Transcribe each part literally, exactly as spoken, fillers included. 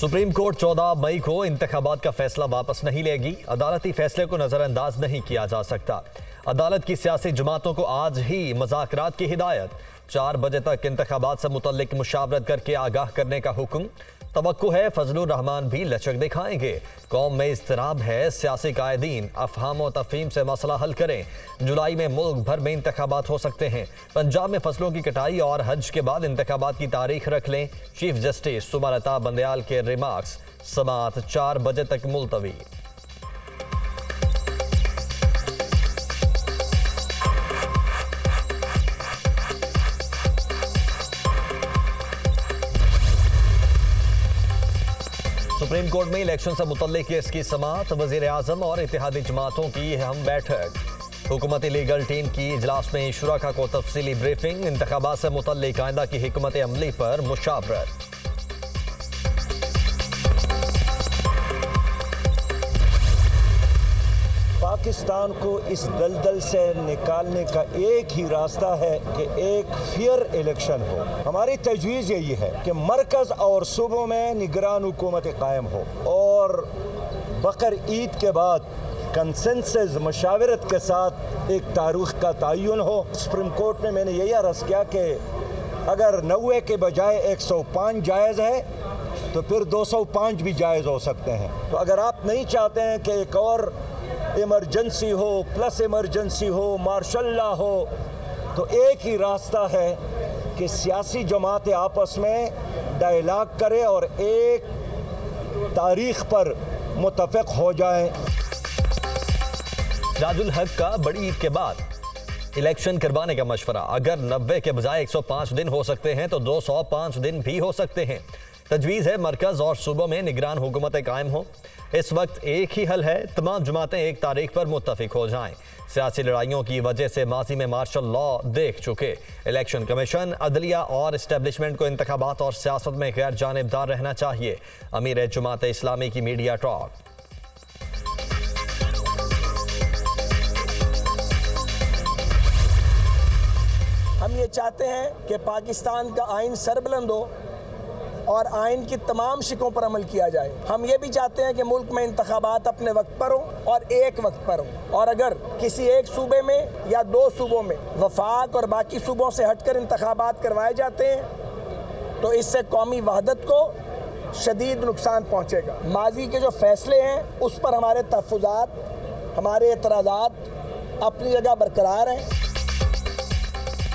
Supreme court चौदह मई को इंतखाबात का फैसला वापस नहीं लेगी। अदालती फैसले को नज़रअंदाज नहीं किया जा सकता। अदालत की सियासी जमातों को आज ही मुज़ाकरात की हिदायत। चार बजे तक इंतखाबात से मुतल्लिक मुशावरत करके आगाह करने का हुक्म। तवक्को है फजलुर रहमान भी लचक दिखाएंगे। कौम में इज़्तिराब है, सियासी कायदीन अफहाम और तफहीम से मसला हल करें। जुलाई में मुल्क भर में इंतखाबात हो सकते हैं। पंजाब में फसलों की कटाई और हज के बाद इंतखाबात की तारीख रख लें। चीफ जस्टिस सुबरता बंदयाल के रिमार्क्स। समाअत चार बजे तक मुलतवी। सुप्रीम कोर्ट में इलेक्शन से मुतल्लिक केस की समाअत। वज़ीर आज़म और इत्तेहादी जमातों की अहम बैठक। हुकूमती लीगल टीम की इजलास में शुरका को तफसीली ब्रीफिंग। इंतखाबात से मुतल्लिक आइंदा की हिकमत अमली पर मुशावरत। पाकिस्तान को इस दलदल से निकालने का एक ही रास्ता है कि एक फेयर इलेक्शन हो। हमारी तजवीज़ यही है कि मरकज़ और सूबों में निगरान हुकूमत कायम हो और बकर ईद के बाद कंसेंसस मशावरत के साथ एक तारीख का तयन हो। सुप्रीम कोर्ट में मैंने यही अर्ज़ किया कि अगर नब्बे के बजाय एक सौ पाँच जायज़ है तो फिर दो सौ पाँच भी जायज़ हो सकते हैं। तो अगर आप नहीं चाहते हैं कि एक और इमरजेंसी हो, प्लस इमरजेंसी हो, मार्शल लॉ हो, तो एक ही रास्ता है कि सियासी जमातें आपस में डायलॉग करें और एक तारीख पर मुतफिक हो जाएं। राजुल हक का बड़ी ईद के बाद इलेक्शन करवाने का मशवरा। अगर नब्बे के बजाय एक सौ पाँच दिन हो सकते हैं तो दो सौ पाँच दिन भी हो सकते हैं। तजवीज़ है मरकज़ और सूबों में निगरान हुकूमतें कायम हों। इस वक्त एक ही हल है, तमाम जमातें एक तारीख पर मुत्तफिक हो जाएं। सियासी लड़ाइयों की वजह से माजी में मार्शल लॉ देख चुके। इलेक्शन कमीशन, अदलिया और इस्टेबलिशमेंट को इंतखाबात और सियासत में गैर जानिबदार रहना चाहिए। अमीर जमात इस्लामी की मीडिया टॉक। हम ये चाहते हैं कि पाकिस्तान का आइन सरबुलंद हो और आइन की तमाम शिकों पर अमल किया जाए। हम ये भी चाहते हैं कि मुल्क में इंतखाबात अपने वक्त पर हों और एक वक्त पर हों। और अगर किसी एक सूबे में या दो सूबों में वफाक और बाकी सूबों से हटकर इंतखाबात करवाए जाते हैं तो इससे कौमी वहदत को शदीद नुकसान पहुँचेगा। माजी के जो फैसले हैं उस पर हमारे तहफ़्फ़ुज़ात, हमारे एतराज़ात अपनी जगह बरकरार हैं।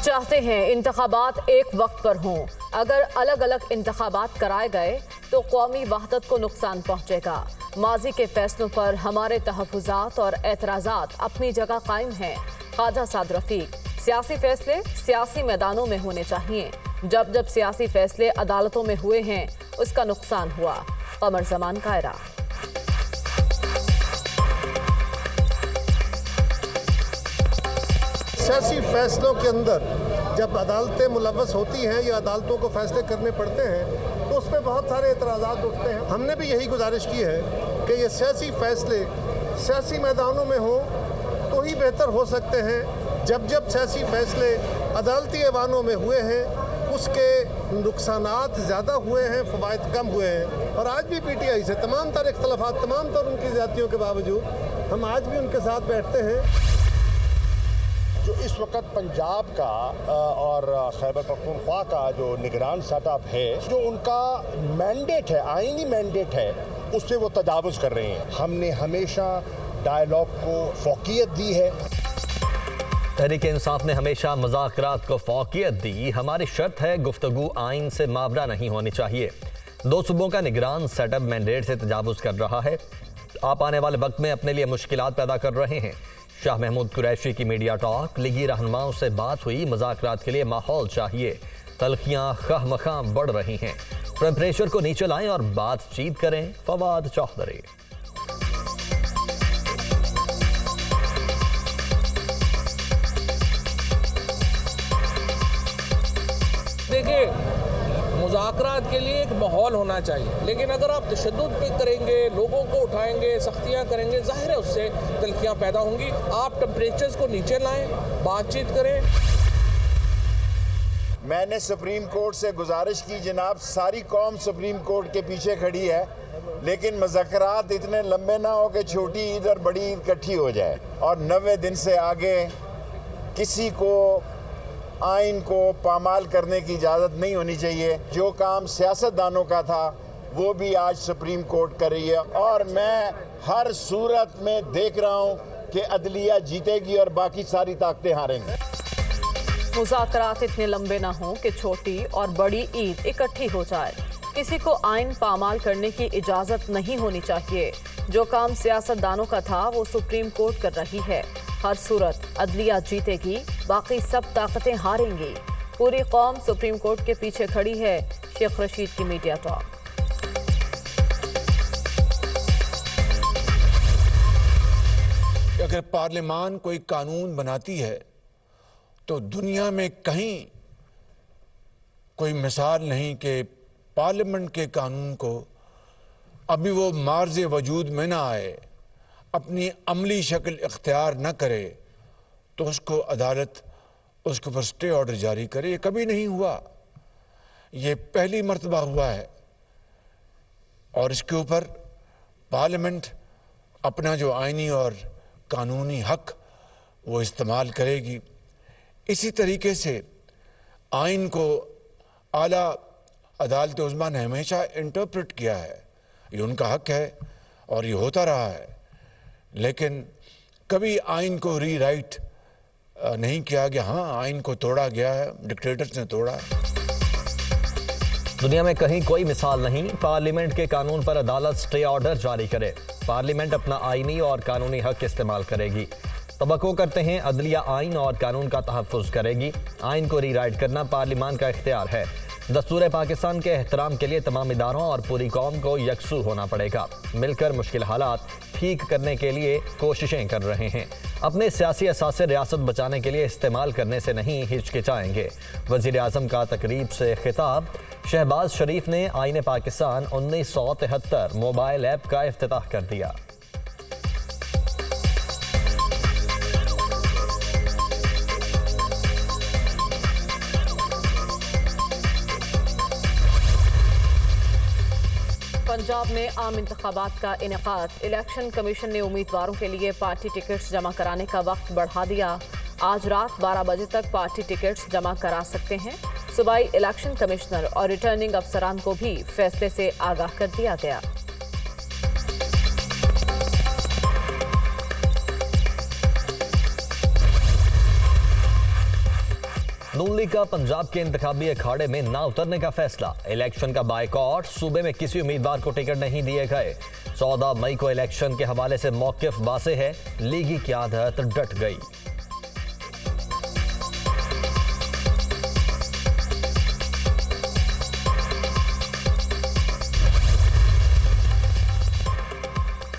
चाहते हैं इंतखाबात एक वक्त पर हों। अगर अलग अलग इंतखाबात कराए गए तो कौमी वहदत को नुकसान पहुँचेगा। माजी के फैसलों पर हमारे तहफ़्फ़ुज़ात और एतराज़ात अपनी जगह कायम हैं। ख्वाजा साद रफीक, सियासी फैसले सियासी मैदानों में होने चाहिए। जब जब सियासी फैसले अदालतों में हुए हैं उसका नुकसान हुआ। कमर जमान कायरा। सियासी फैसलों के अंदर जब अदालतें मुलव्वस होती हैं या अदालतों को फैसले करने पड़ते हैं तो उस पर बहुत सारे एतराज़ात उठते हैं। हमने भी यही गुजारिश की है कि ये सियासी फैसले सियासी मैदानों में हों तो ही बेहतर हो सकते हैं। जब जब सियासी फैसले अदालती ऐवानों में हुए हैं उसके नुकसानात ज़्यादा हुए हैं, फ़वायद कम हुए हैं। और आज भी पी टी आई से तमाम तर इख्तलाफात, तमाम तर उनकी ज़्यादतियों के बावजूद हम आज भी उनके साथ बैठते हैं। जो इस वक्त पंजाब का और खैबर पख्तूनख्वा का जो निगरान सेटअप है, जो उनका मैंडेट है, आइनी मैंडेट है, उससे वो तजावुज़ कर रहे हैं। हमने हमेशा डायलॉग को फोकियत दी है। तहरीक इंसाफ ने हमेशा मज़ाकरात को फोकियत दी। हमारी शर्त है गुफ्तगू आइन से मावरा नहीं होनी चाहिए। दो सूबों का निगरान सेटअप मैंडेट से तजावुज़ कर रहा है। आप आने वाले वक्त में अपने लिए मुश्किलात पैदा कर रहे हैं। शाह महमूद कुरैशी की मीडिया टॉक। लीगी रहनुमाओं से बात हुई, मज़ाकरात के लिए माहौल चाहिए। तलखियाँ खाह मखाह बढ़ रही हैं। प्रेशर को नीचे लाएं और बातचीत करें। फवाद चौधरी। देखिए, मुज़ाकरात के लिए एक माहौल होना चाहिए, लेकिन अगर आप तशद्दुद पे करेंगे, लोगों को उठाएंगे, सख्तियाँ करेंगे, ज़ाहिर है उससे तलखियाँ पैदा होंगी। आप टेम्परेचर्स को नीचे लाएं, बातचीत करें। मैंने सुप्रीम कोर्ट से गुजारिश की, जनाब सारी कौम सुप्रीम कोर्ट के पीछे खड़ी है, लेकिन मुज़ाकरात इतने लंबे ना हो कि छोटी ईद और बड़ी ईद इकट्ठी हो जाए और नब्बे दिन से आगे किसी को आइन को पामाल करने की इजाज़त नहीं होनी चाहिए। जो काम सियासतदानों का था वो भी आज सुप्रीम कोर्ट कर रही है और मैं हर सूरत में देख रहा हूँ कि अदलिया जीतेगी और बाकी सारी ताकतें हारेंगी। मुज़ाकरात इतने लंबे ना हों कि छोटी और बड़ी ईद इकट्ठी हो जाए, किसी को आइन पामाल करने की इजाज़त नहीं होनी चाहिए। जो काम सियासतदानों का था वो सुप्रीम कोर्ट कर रही है। हर सूरत अदलिया जीतेगी, बाकी सब ताकतें हारेंगी। पूरी कौम सुप्रीम कोर्ट के पीछे खड़ी है। शेख रशीद की मीडिया टॉक। अगर पार्लियामान कोई कानून बनाती है तो दुनिया में कहीं कोई मिसाल नहीं कि पार्लियामेंट के कानून को अभी वो मार्ज वजूद में ना आए, अपनी अमली शक्ल इख्तियार ना करे तो उसको अदालत उसके ऊपर स्टे ऑर्डर जारी करे। ये कभी नहीं हुआ, ये पहली मर्तबा हुआ है और इसके ऊपर पार्लियामेंट अपना जो आइनी और कानूनी हक वो इस्तेमाल करेगी। इसी तरीके से आइन को आला अदालत उज़्मा ने हमेशा इंटरप्रेट किया है, ये उनका हक है और ये होता रहा है, लेकिन कभी आइन को री राइट नहीं किया गया। हाँ, आइन को तोड़ा गया है, डिक्टेटर्स ने तोड़ा है। दुनिया में कहीं कोई मिसाल नहीं, पार्लियामेंट के कानून पर अदालत स्टे ऑर्डर जारी करे। पार्लियामेंट अपना आइनी और कानूनी हक इस्तेमाल करेगी। तवक्को करते हैं अदलिया आइन और कानून का तहफ़्फ़ुज़ करेगी। आइन को री राइट करना पार्लियामान का इख्तियार है। दस्तूर पाकिस्तान के एहतराम के लिए तमाम इदारों और पूरी कौम को यकसू होना पड़ेगा। मिलकर मुश्किल हालात ठीक करने के लिए कोशिशें कर रहे हैं। अपने सियासी असासे रियासत बचाने के लिए इस्तेमाल करने से नहीं हिचकिचाएंगे। वज़ीर आज़म का तकरीब से खिताब। शहबाज शरीफ ने आईन पाकिस्तान उन्नीस सौ तिहत्तर मोबाइल ऐप का इफ्तिताह कर दिया। पंजाब में आम इंतखाबात का इनेकाद। इलेक्शन कमीशन ने उम्मीदवारों के लिए पार्टी टिकट्स जमा कराने का वक्त बढ़ा दिया। आज रात बारह बजे तक पार्टी टिकट्स जमा करा सकते हैं। सूबाई इलेक्शन कमिश्नर और रिटर्निंग अफसरान को भी फैसले से आगाह कर दिया गया। नून लीग का पंजाब के इंतखाबी अखाड़े में ना उतरने का फैसला। इलेक्शन का बायकॉट। सूबे में किसी उम्मीदवार को टिकट नहीं दिए गए। चौदह मई को इलेक्शन के हवाले से मौकिफ वाज़ेह है। लीगी की आदत डट गई।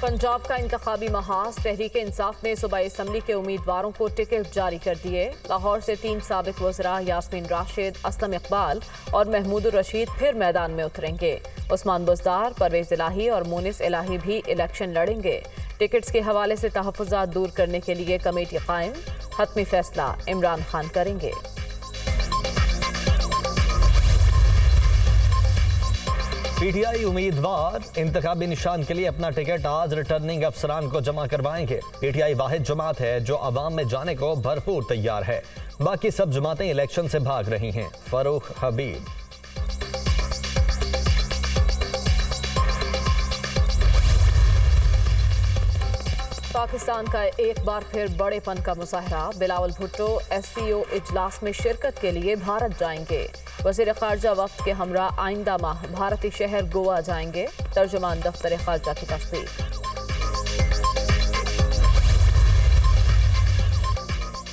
पंजाब का इंतखाबी महाज। तहरीक इंसाफ ने सूबाई असम्बली के उम्मीदवारों को टिकट जारी कर दिए। लाहौर से तीन साबिक वज़रा यास्मीन राशिद, असलम इकबाल और महमूद रशीद फिर मैदान में उतरेंगे। उस्मान बुजदार, परवेज इलाही और मोनिस इलाही भी इलेक्शन लड़ेंगे। टिकट्स के हवाले से तहफ़्फ़ुज़ात दूर करने के लिए कमेटी कायम। हतमी फैसला इमरान खान करेंगे। पीटीआई उम्मीदवार इंतखाबी निशान के लिए अपना टिकट आज रिटर्निंग अफसरान को जमा करवाएंगे। पीटीआई वाहिद जमात है जो आवाम में जाने को भरपूर तैयार है। बाकी सब जमातें इलेक्शन से भाग रही हैं। फरूख हबीब। पाकिस्तान का एक बार फिर बड़ेपन का मुजाहरा। Bilawal Bhutto S C O इजलास में शिरकत के लिए भारत जाएंगे। वज़ीर ख़ारजा वक्त के हमरा आइंदा माह भारतीय शहर गोवा जाएंगे। तर्जुमान दफ्तर ख़ारजा की तस्दीक।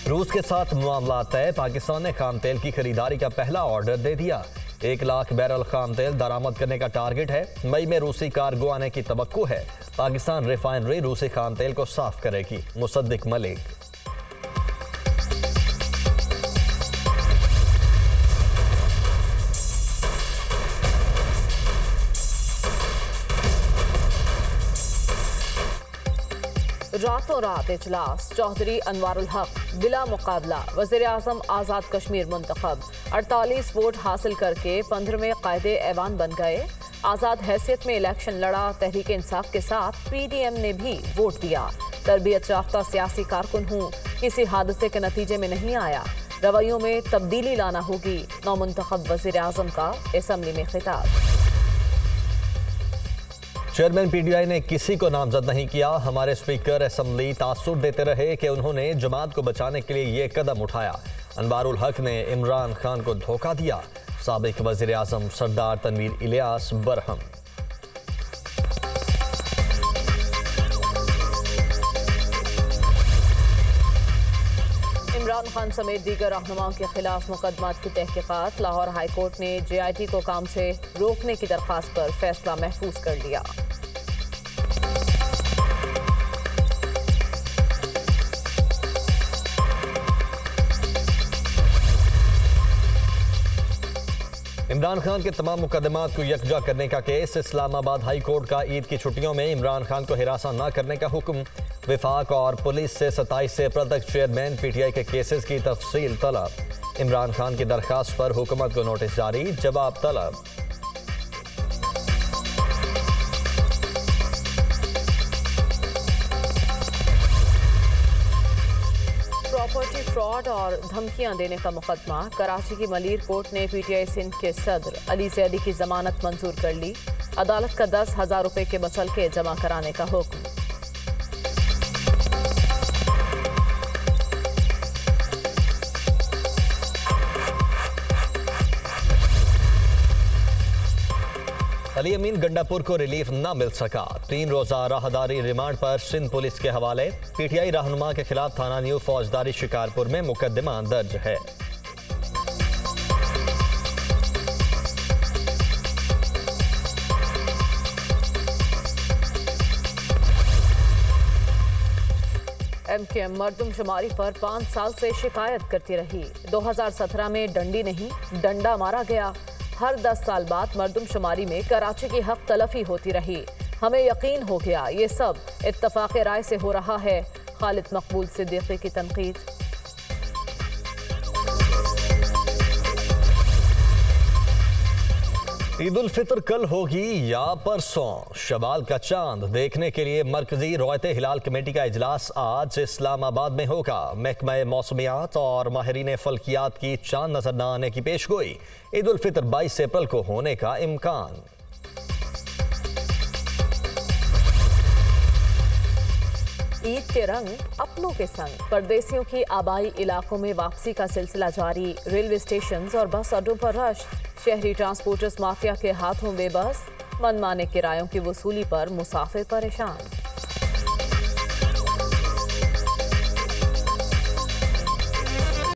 रूस के साथ मामला तय। पाकिस्तान ने खाम तेल की खरीदारी का पहला ऑर्डर दे दिया। एक लाख बैरल खाम तेल दरामद करने का टारगेट है। मई में रूसी कार्गो आने की तवक्को है। पाकिस्तान रिफाइनरी रूसी खाम तेल को साफ करेगी। मुसद्दिक मलिक। रातों रात इजलास, चौधरी अनवारुल हक बिला मुकाबला वज़ीर आज़म आज़ाद कश्मीर मुंतखब। अड़तालीस वोट हासिल करके पंद्रहवें कायदे ऐवान बन गए। आज़ाद हैसियत में इलेक्शन लड़ा, तहरीक इंसाफ के साथ पी डी एम ने भी वोट दिया। तरबियत याफ्ता सियासी कारकुन हूँ, किसी हादसे के नतीजे में नहीं आया, रवैयों में तब्दीली लाना होगी। नौ मुंतखब वज़ीर आज़म का असम्बली में खिताब। चेयरमैन पीटीआई ने किसी को नामजद नहीं किया। हमारे स्पीकर असम्बली तासुर देते रहे कि उन्होंने जमात को बचाने के लिए ये कदम उठाया। अनवारुल हक ने इमरान खान को धोखा दिया। साबिक वज़ीर आज़म सरदार तनवीर इलियास बरहम। इमरान खान समेत दीगर रहनुमाओं के खिलाफ मुकदमा की तहकीकात। लाहौर हाईकोर्ट ने जे आई टी को काम से रोकने की दरख्वास्त पर फैसला महफूज कर लिया। इमरान खान के तमाम मुकदमात को यकजा करने का केस। इस्लामाबाद हाई कोर्ट का ईद की छुट्टियों में इमरान खान को हिरासा न करने का हुक्म। विफाक और पुलिस से सत्ताईस अप्रैल तक चेयरमैन पीटीआई के केसेस की तफसील तलब। इमरान खान की दरख्वास्त पर हुकूमत को नोटिस जारी, जवाब तलब। प्रॉपर्टी फ्रॉड और धमकियां देने का मुकदमा। कराची की मलीर कोर्ट ने पीटीआई सिंध के सदर अली सैदी की जमानत मंजूर कर ली। अदालत का दस हजार रुपये के मसलके जमा कराने का हुक्म। अली अमीन गंडापुर को रिलीफ न मिल सका। तीन रोजा राहदारी रिमांड पर सिंध पुलिस के हवाले। पीटीआई रहनुमा के खिलाफ थाना न्यू फौजदारी शिकारपुर में मुकदमा दर्ज है। एम के एम मर्दमशुमारी पर पाँच साल से शिकायत करती रही। दो हजार सत्रह में डंडी नहीं डंडा मारा गया। हर दस साल बाद मर्दमशुमारी में कराची की हक तलफी होती रही। हमें यकीन हो गया ये सब इत्तफाक राय से हो रहा है। खालिद मकबूल सिद्दीकी की तनकीद। ईद उल फितर कल होगी या परसों। शवाल का चांद देखने के लिए मरकजी रोयते हिलाल कमेटी का इजलास आज इस्लामाबाद में होगा। महकमा मौसमियात और माहरीन फल्कियात की चांद नजर न आने की पेशगोई। ईद उल फितर बाईस अप्रैल को होने का इम्कान। ईद के रंग अपनों के संग। परदेसियों की आबाई इलाकों में वापसी का सिलसिला जारी। रेलवे स्टेशन और बस अड्डों पर रश। शहरी ट्रांसपोर्टर्स माफिया के हाथों बेबस। मनमाने किरायों की वसूली पर मुसाफिर परेशान।